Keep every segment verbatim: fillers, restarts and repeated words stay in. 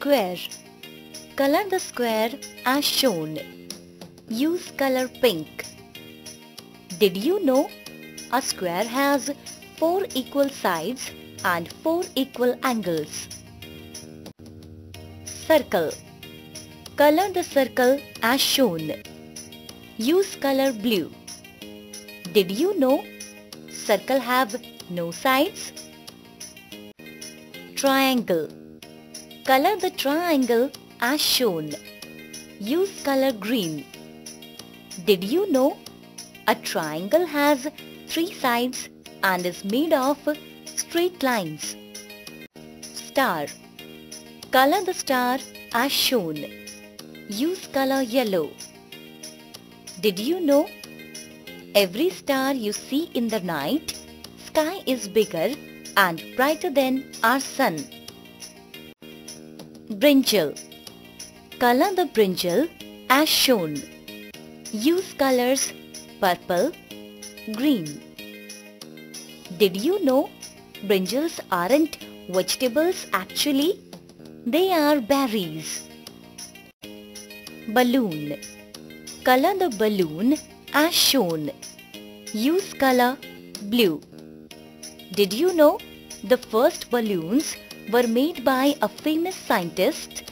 square. Color the square as shown. Use color pink. Did you know a square has four equal sides and four equal angles? Circle. Color the circle as shown. Use color blue. Did you know circle have no sides? Triangle. Color the triangle as shown. Use color green. Did you know a triangle has three sides and is made of straight lines? Star. Color the star as shown. Use color yellow. Did you know every star you see in the night sky is bigger and brighter than our sun? Brinjal. Color the brinjal as shown. Use colors purple, green. Did you know brinjals aren't vegetables actually? They are berries. Balloon. Color the balloon as shown. Use color blue. Did you know the first balloons were made by a famous scientist,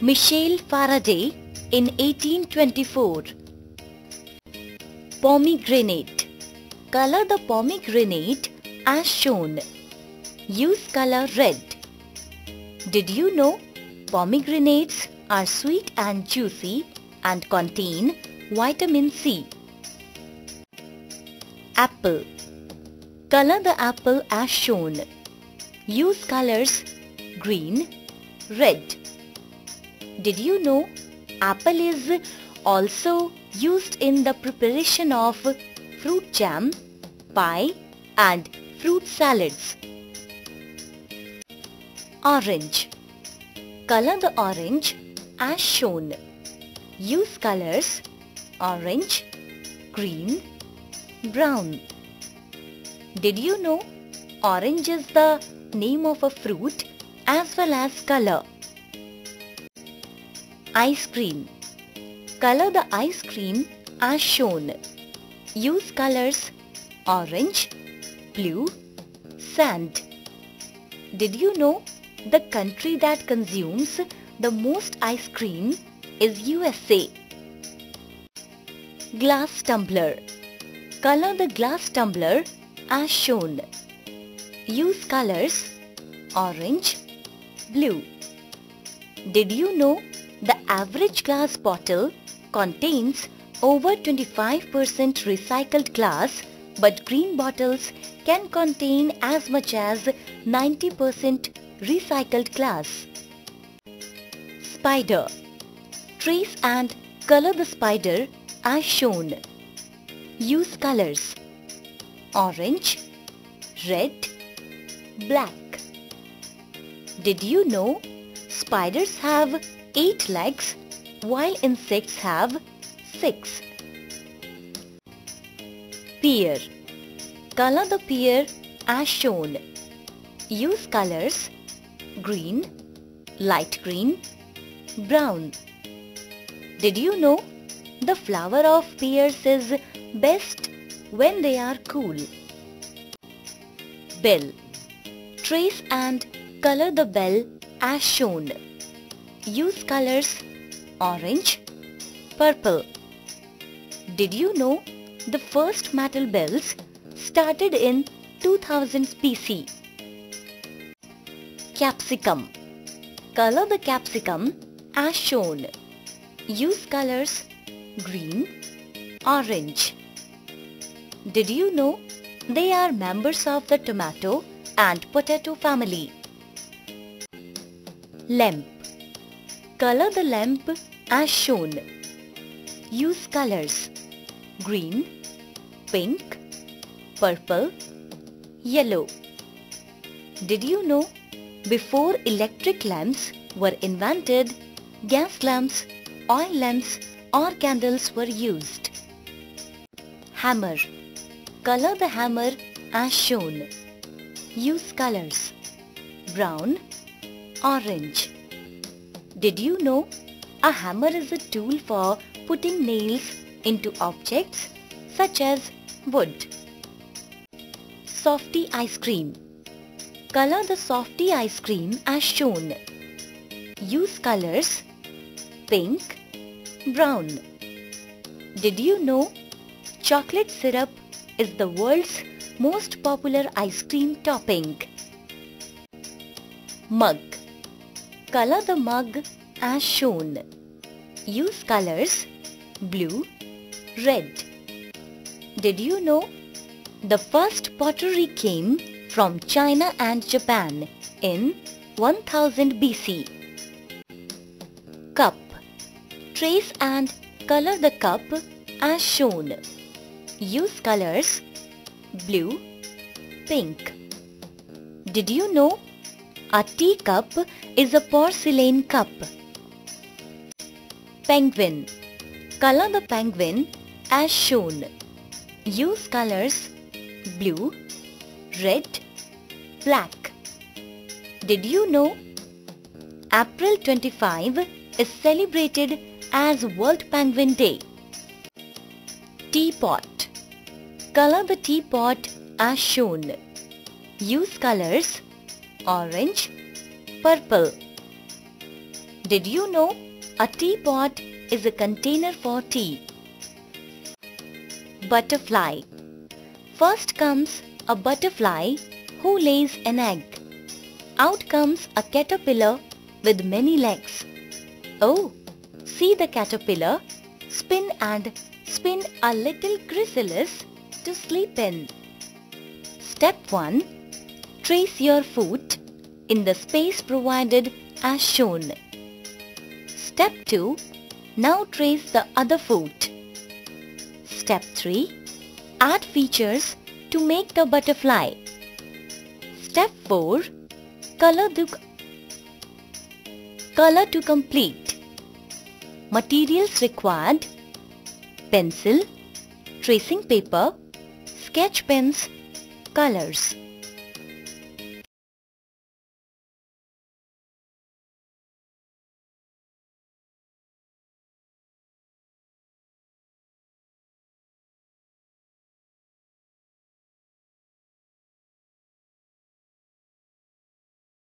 Michel Faraday, in eighteen twenty-four? Pomegranate. Color the pomegranate as shown. Use color red. Did you know pomegranates are sweet and juicy and contain vitamin C? Apple. Color the apple as shown. Use colors green, red. Did you know apple is also used in the preparation of fruit jam, pie and fruit salads? Orange. Color the orange as shown. Use colors orange, green, brown. Did you know orange is the name of a fruit as well as color? Ice cream. Color the ice cream as shown. Use colors orange, blue, sand. Did you know the country that consumes the most ice cream is U S A? Glass tumbler. Color the glass tumbler as shown. Use colors orange, blue. Did you know the average glass bottle contains over twenty-five percent recycled glass, but green bottles can contain as much as ninety percent recycled glass? Spider. Trace and color the spider as shown. Use colors orange, red, black. Did you know spiders have eight legs while insects have six? Pear. Color the pear as shown. Use colors green, light green, brown. Did you know the flower of pears is best when they are cool? Bell. Trace and color the bell as shown. Use colors orange, purple. Did you know the first metal bells started in two thousand B C? Capsicum. Color the capsicum as shown. Use colors green, orange. Did you know they are members of the tomato and potato family? Lamp. Color the lamp as shown. Use colors green, pink, purple, yellow. Did you know before electric lamps were invented, gas lamps, oil lamps or candles were used? Hammer. Color the hammer as shown. Use colors brown, orange. Did you know a hammer is a tool for putting nails into objects such as wood? Softie ice cream. Color the softie ice cream as shown. Use colors pink, brown. Did you know chocolate syrup is the world's most popular ice cream topping? Mug. Color the mug as shown. Use colors blue, red. Did you know the first pottery came from China and Japan in one thousand B C? Cup. Trace and color the cup as shown. Use colors blue, pink. Did you know a tea cup is a porcelain cup? Penguin. Color the penguin as shown. Use colors blue, red, black. Did you know April twenty-fifth is celebrated as World Penguin Day? Teapot. Color the teapot as shown. Use colors orange, purple. Did you know a teapot is a container for tea? Butterfly. First comes a butterfly who lays an egg. Out comes a caterpillar with many legs. Oh, see the caterpillar spin and spin a little chrysalis to sleep in. Step one. Trace your foot in the space provided as shown. Step two. Now trace the other foot. Step three. Add features to make the butterfly. Step four. Color the color to complete. Materials required: pencil, tracing paper, sketch pens, colors.